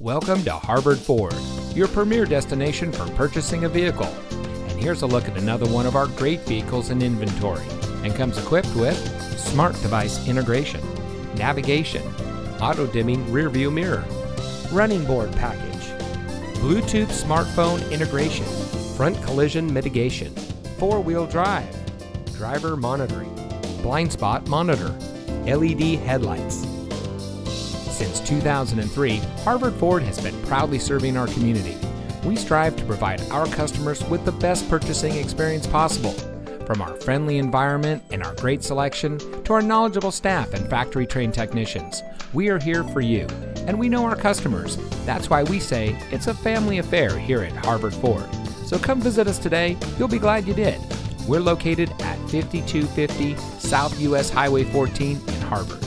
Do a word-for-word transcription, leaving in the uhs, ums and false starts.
Welcome to Harvard Ford, your premier destination for purchasing a vehicle. And here's a look at another one of our great vehicles in inventory, and comes equipped with smart device integration, navigation, auto-dimming rearview mirror, running board package, Bluetooth smartphone integration, front collision mitigation, four-wheel drive, driver monitoring, blind spot monitor, L E D headlights. Since two thousand three, Harvard Ford has been proudly serving our community. We strive to provide our customers with the best purchasing experience possible. From our friendly environment and our great selection to our knowledgeable staff and factory-trained technicians, we are here for you, and we know our customers. That's why we say it's a family affair here at Harvard Ford. So come visit us today. You'll be glad you did. We're located at fifty-two fifty South U S Highway fourteen in Harvard.